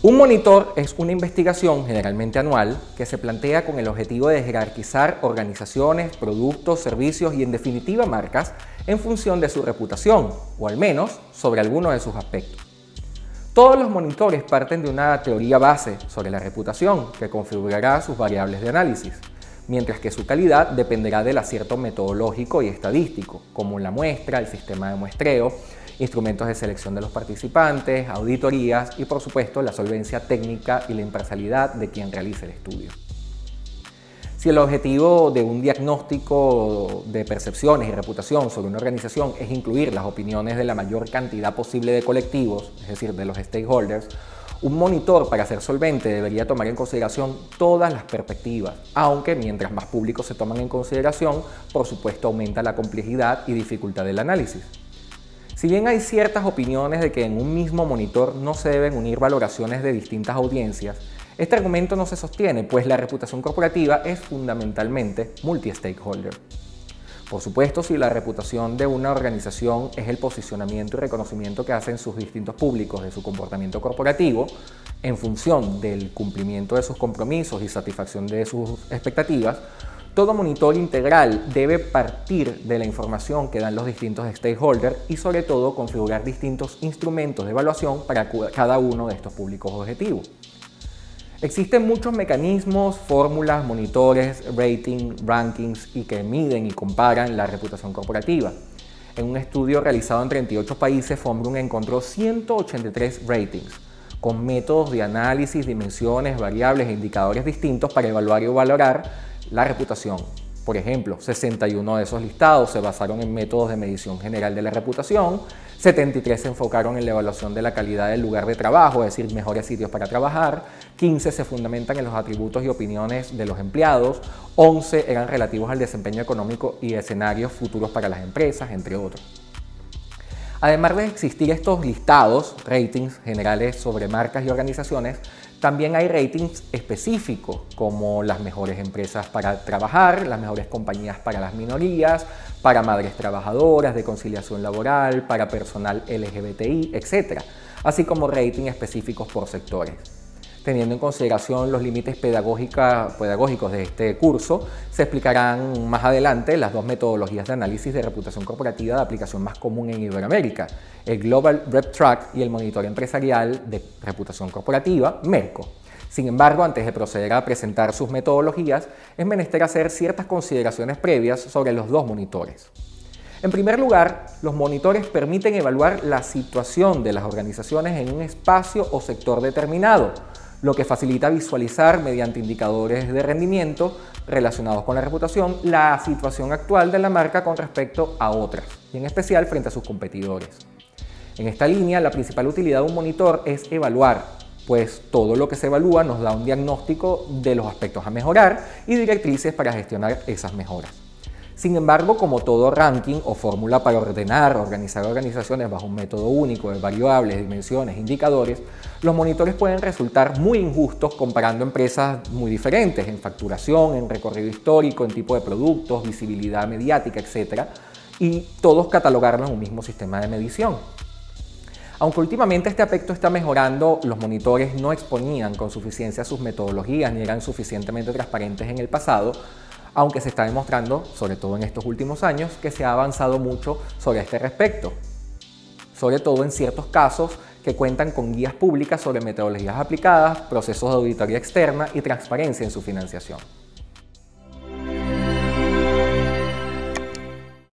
Un monitor es una investigación generalmente anual que se plantea con el objetivo de jerarquizar organizaciones, productos, servicios y en definitiva marcas en función de su reputación o al menos sobre alguno de sus aspectos. Todos los monitores parten de una teoría base sobre la reputación que configurará sus variables de análisis, mientras que su calidad dependerá del acierto metodológico y estadístico, como la muestra, el sistema de muestreo, instrumentos de selección de los participantes, auditorías y, por supuesto, la solvencia técnica y la imparcialidad de quien realice el estudio. Si el objetivo de un diagnóstico de percepciones y reputación sobre una organización es incluir las opiniones de la mayor cantidad posible de colectivos, es decir, de los stakeholders, un monitor para ser solvente debería tomar en consideración todas las perspectivas, aunque mientras más públicos se toman en consideración, por supuesto aumenta la complejidad y dificultad del análisis. Si bien hay ciertas opiniones de que en un mismo monitor no se deben unir valoraciones de distintas audiencias, este argumento no se sostiene, pues la reputación corporativa es fundamentalmente multi-stakeholder. Por supuesto, si la reputación de una organización es el posicionamiento y reconocimiento que hacen sus distintos públicos de su comportamiento corporativo, en función del cumplimiento de sus compromisos y satisfacción de sus expectativas, todo monitor integral debe partir de la información que dan los distintos stakeholders y sobre todo configurar distintos instrumentos de evaluación para cada uno de estos públicos objetivos. Existen muchos mecanismos, fórmulas, monitores, rating, rankings y que miden y comparan la reputación corporativa. En un estudio realizado en 38 países, Fombrun encontró 183 ratings, con métodos de análisis, dimensiones, variables e indicadores distintos para evaluar y valorar la reputación. Por ejemplo, 61 de esos listados se basaron en métodos de medición general de la reputación, 73 se enfocaron en la evaluación de la calidad del lugar de trabajo, es decir, mejores sitios para trabajar, 15 se fundamentan en los atributos y opiniones de los empleados, 11 eran relativos al desempeño económico y escenarios futuros para las empresas, entre otros. Además de existir estos listados, ratings generales sobre marcas y organizaciones, también hay ratings específicos como las mejores empresas para trabajar, las mejores compañías para las minorías, para madres trabajadoras, de conciliación laboral, para personal LGBTI, etc. Así como ratings específicos por sectores. Teniendo en consideración los límites pedagógicos de este curso, se explicarán más adelante las dos metodologías de análisis de reputación corporativa de aplicación más común en Iberoamérica, el Global Reptrack y el Monitor Empresarial de Reputación Corporativa, Merco. Sin embargo, antes de proceder a presentar sus metodologías, es menester hacer ciertas consideraciones previas sobre los dos monitores. En primer lugar, los monitores permiten evaluar la situación de las organizaciones en un espacio o sector determinado, lo que facilita visualizar mediante indicadores de rendimiento relacionados con la reputación la situación actual de la marca con respecto a otras, y en especial frente a sus competidores. En esta línea, la principal utilidad de un monitor es evaluar, pues todo lo que se evalúa nos da un diagnóstico de los aspectos a mejorar y directrices para gestionar esas mejoras. Sin embargo, como todo ranking o fórmula para ordenar, organizar organizaciones bajo un método único de variables, dimensiones, indicadores, los monitores pueden resultar muy injustos comparando empresas muy diferentes en facturación, en recorrido histórico, en tipo de productos, visibilidad mediática, etc. y todos catalogarlos en un mismo sistema de medición. Aunque últimamente este aspecto está mejorando, los monitores no exponían con suficiencia sus metodologías ni eran suficientemente transparentes en el pasado, aunque se está demostrando, sobre todo en estos últimos años, que se ha avanzado mucho sobre este respecto, sobre todo en ciertos casos que cuentan con guías públicas sobre metodologías aplicadas, procesos de auditoría externa y transparencia en su financiación.